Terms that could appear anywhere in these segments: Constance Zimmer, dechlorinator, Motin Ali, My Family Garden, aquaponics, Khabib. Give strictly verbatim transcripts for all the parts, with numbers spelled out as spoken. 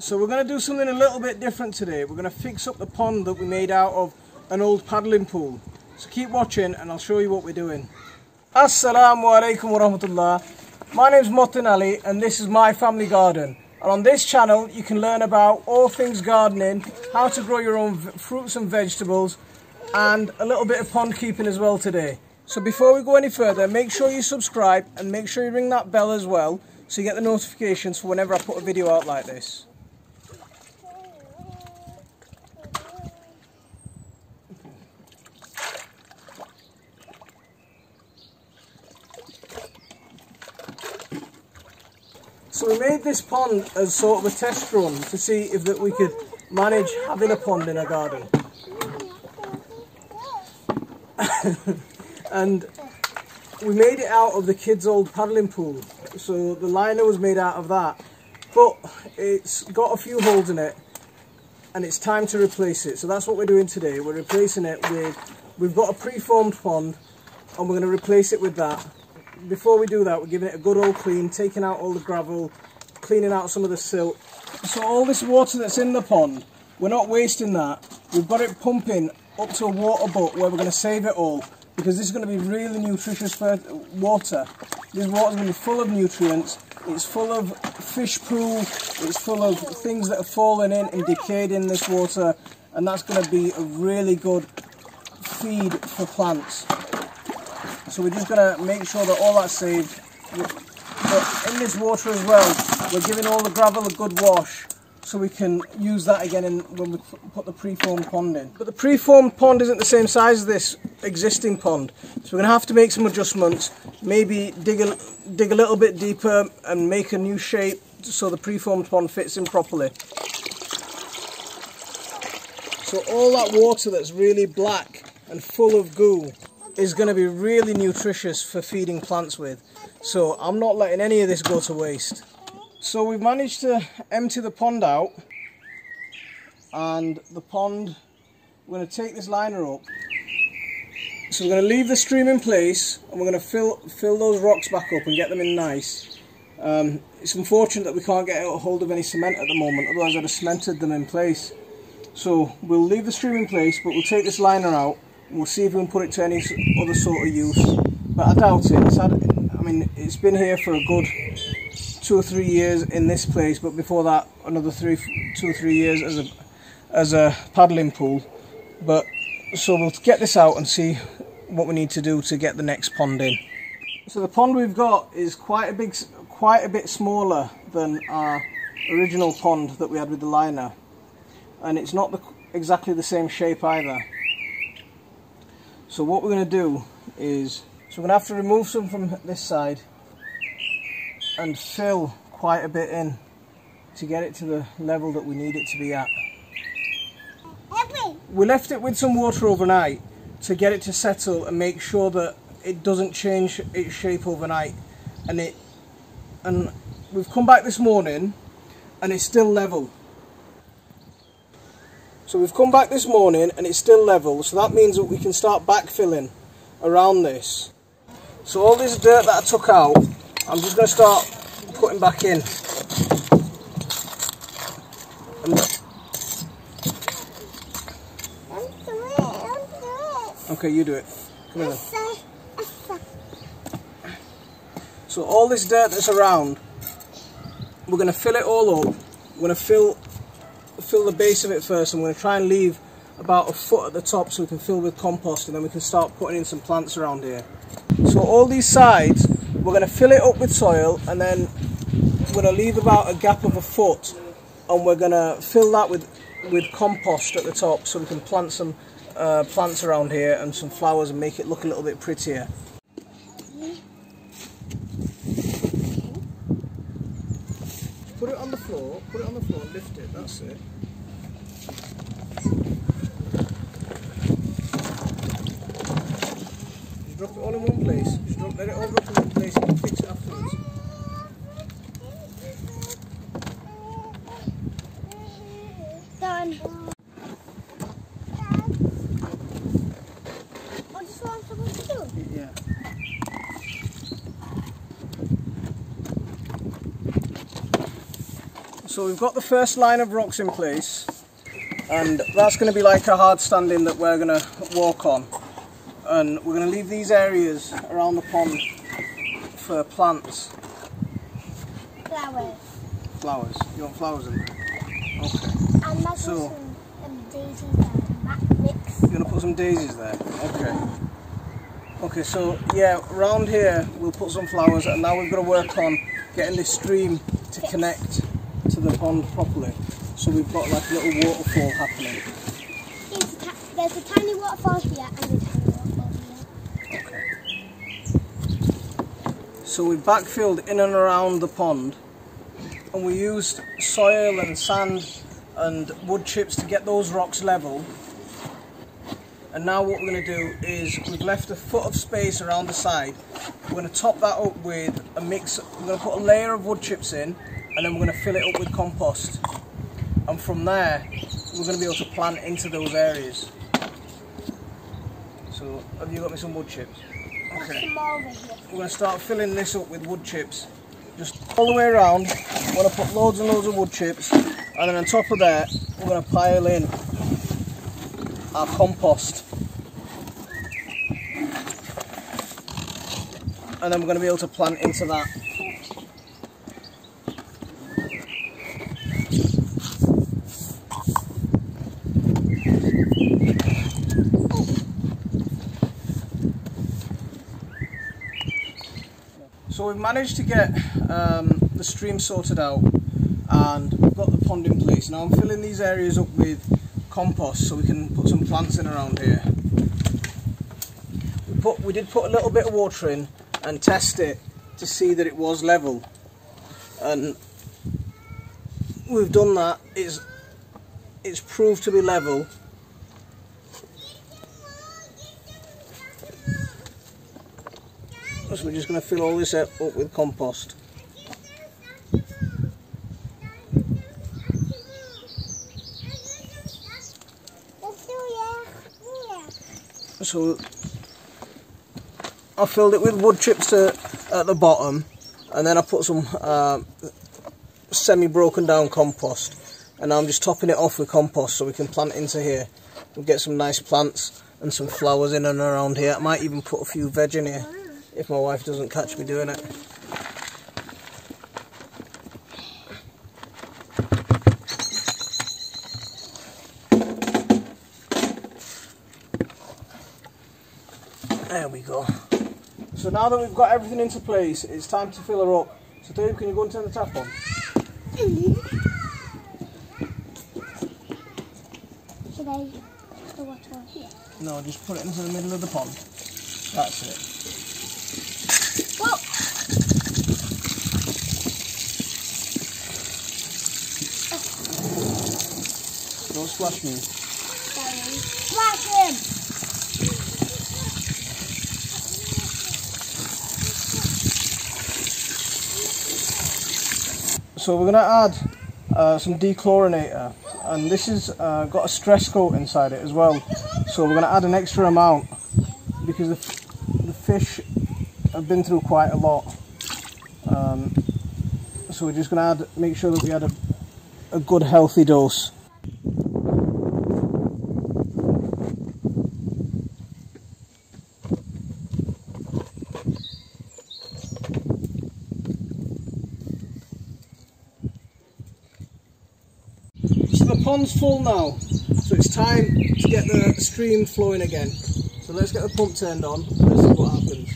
So we're going to do something a little bit different today. We're going to fix up the pond that we made out of an old paddling pool. So keep watching and I'll show you what we're doing. Assalamu alaikum wa rahmatullah. My name's Motin Ali and this is my family garden. And on this channel you can learn about all things gardening, how to grow your own fruits and vegetables, and a little bit of pond keeping as well today. So before we go any further, make sure you subscribe and make sure you ring that bell as well so you get the notifications for whenever I put a video out like this. So we made this pond as sort of a test run to see if that we could manage having a pond in our garden. And we made it out of the kids' old paddling pool. So the liner was made out of that. But it's got a few holes in it and it's time to replace it. So that's what we're doing today. We're replacing it with, we've got a pre-formed pond and we're going to replace it with that. Before we do that, we're giving it a good old clean, taking out all the gravel, cleaning out some of the silt. So all this water that's in the pond, we're not wasting that. We've got it pumping up to a water butt where we're going to save it all, because this is going to be really nutritious water. This water's going to be full of nutrients. It's full of fish poo. It's full of things that have fallen in and decayed in this water, and that's going to be a really good feed for plants. So we're just going to make sure that all that's saved. But in this water as well, we're giving all the gravel a good wash so we can use that again in, when we put the pre-formed pond in. But the pre-formed pond isn't the same size as this existing pond. So we're going to have to make some adjustments, maybe dig a, dig a little bit deeper and make a new shape so the pre-formed pond fits in properly. So all that water that's really black and full of goo is going to be really nutritious for feeding plants with, so I'm not letting any of this go to waste. So we've managed to empty the pond out, and the pond, we're going to take this liner up. So we're going to leave the stream in place and we're going to fill fill those rocks back up and get them in nice. Um, it's unfortunate that we can't get a hold of any cement at the moment, otherwise I'd have cemented them in place. So we'll leave the stream in place, but we'll take this liner out. We'll see if we can put it to any other sort of use, but I doubt it. It's had, I mean, it's been here for a good two or three years in this place, but before that, another three, two or three years as a as a paddling pool. But so we'll get this out and see what we need to do to get the next pond in. So the pond we've got is quite a big, quite a bit smaller than our original pond that we had with the liner, and it's not the, exactly the same shape either. So what we're going to do is, so we're going to have to remove some from this side and fill quite a bit in to get it to the level that we need it to be at. We left it with some water overnight to get it to settle and make sure that it doesn't change its shape overnight. And it, and we've come back this morning and it's still level. So we've come back this morning and it's still level, so that means that we can start backfilling around this. So all this dirt that I took out, I'm just going to start putting back in. Okay, you do it. Come here then. So all this dirt that's around, we're going to fill it all up. We're going to fill fill the base of it first. I'm going to try and leave about a foot at the top so we can fill with compost, and then we can start putting in some plants around here. So all these sides, we're going to fill it up with soil, and then we're going to leave about a gap of a foot, and we're going to fill that with with compost at the top so we can plant some uh, plants around here and some flowers and make it look a little bit prettier. Put it on the floor, put it on the floor and lift it, that's it. Just drop it all in one place, just drop, let it all drop in one place and fix it afterwards. Done. What is what I'm supposed to do? Yeah. So we've got the first line of rocks in place, and that's going to be like a hard stand-in that we're going to walk on, and we're going to leave these areas around the pond for plants. Flowers. Flowers. You want flowers in there? Okay. And that's so, some daisies there. That mix. You're going to put some daisies there? Okay. Okay, so yeah, round here we'll put some flowers, and now we've got to work on getting this stream to connect to the pond properly. So we've got like a little waterfall happening. There's a tiny waterfall here and a tiny waterfall here. Okay. So we backfilled in and around the pond, and we used soil and sand and wood chips to get those rocks level. And now what we're going to do is we've left a foot of space around the side. We're going to top that up with a mix. We're going to put a layer of wood chips in, and then we're going to fill it up with compost. And from there, we're going to be able to plant into those areas. So, have you got me some wood chips? Okay. We're going to start filling this up with wood chips. Just all the way around, we're going to put loads and loads of wood chips. And then on top of that, we're going to pile in our compost. And then we're going to be able to plant into that. So we've managed to get um, the stream sorted out, and we've got the pond in place. Now I'm filling these areas up with compost so we can put some plants in around here. We, put, we did put a little bit of water in and test it to see that it was level. And we've done that. It's, it's proved to be level. So we're just going to fill all this up with compost. So I filled it with wood chips to, at the bottom, and then I put some uh, semi-broken down compost, and now I'm just topping it off with compost so we can plant into here. We'll get some nice plants and some flowers in and around here. I might even put a few veg in here, if my wife doesn't catch me doing it. There we go. So now that we've got everything into place, it's time to fill her up. So Dave, can you go and turn the tap on? Should I put the water on here? No, just put it into the middle of the pond. That's it. Don't splash me. Splash him! So we're going to add uh, some dechlorinator, and this has uh, got a stress coat inside it as well. So we're going to add an extra amount because the, f the fish have been through quite a lot. Um, so we're just going to add, make sure that we add a, a good healthy dose. The pond's full now, so it's time to get the stream flowing again. So let's get the pump turned on, let's see what happens.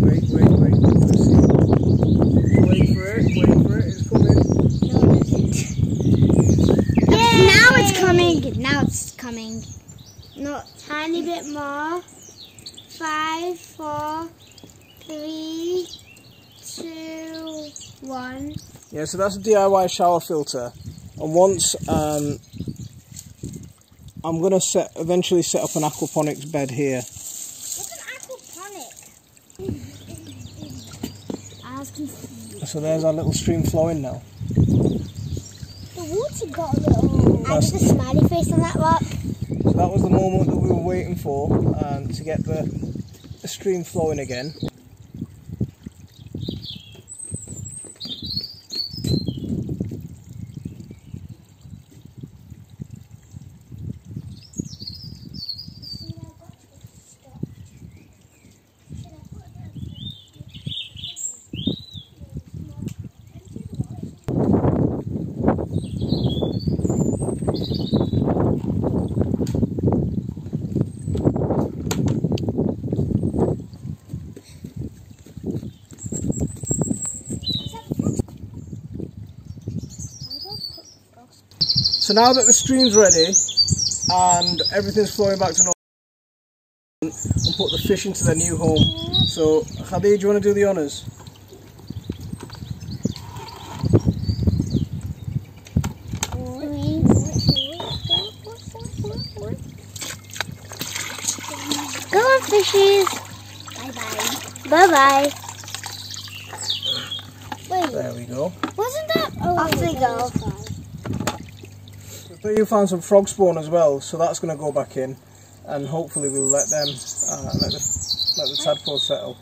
Wait, wait, wait, let's see. Wait for it, wait for it, it's coming. No, it isn't. Now it's coming, now it's coming. Not tiny bit more. Five, four, Three, two, one. Yeah, so that's a D I Y shower filter, and once um, I'm gonna set eventually set up an aquaponics bed here. What's an aquaponic? I was confused. So there's our little stream flowing now. The water got a little. I did a smiley face on that rock. So that was the moment that we were waiting for um, to get the. stream flowing again. So now that the stream's ready and everything's flowing back to normal, and put the fish into their new home. So Khabib, do you want to do the honours? Go on, fishies. Bye bye. Bye bye. Wait. There we go. Wasn't that? Oh, off they go. So you found some frog spawn as well, so that's going to go back in, and hopefully we'll let them uh, let the let the tadpole settle.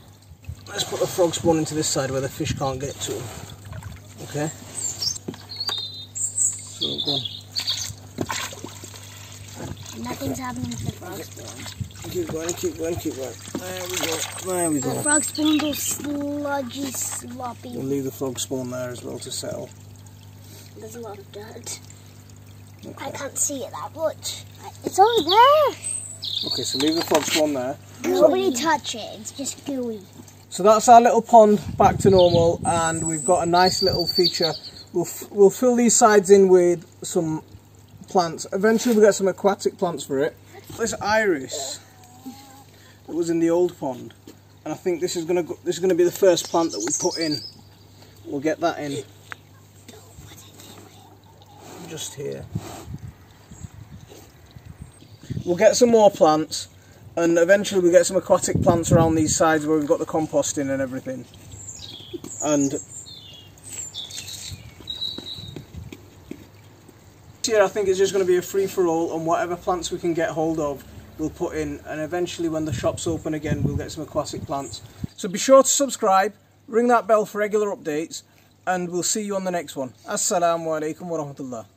Let's put the frog spawn into this side where the fish can't get to. Okay. So go on. Nothing's happening to the frog spawn. Keep going, keep going, keep going. There we go. There we go. The frog spawn goes sludgy, sloppy. We'll leave the frog spawn there as well to settle. There's a lot of dirt. Okay. I can't see it that much. It's over there. Okay, so leave the frog spawn there. Nobody so, touch it, it's just gooey. So that's our little pond back to normal, and we've got a nice little feature. We'll, f we'll fill these sides in with some plants. Eventually we'll get some aquatic plants for it. This iris that was in the old pond, and I think this is gonna go this is gonna be the first plant that we put in. We'll get that in. Just here. We'll get some more plants, and eventually we'll get some aquatic plants around these sides where we've got the compost in and everything. And here I think it's just going to be a free-for-all on whatever plants we can get hold of we'll put in, and eventually when the shop's open again we'll get some aquatic plants. So be sure to subscribe, ring that bell for regular updates, and we'll see you on the next one. Assalamu alaikum wa rahmatullah.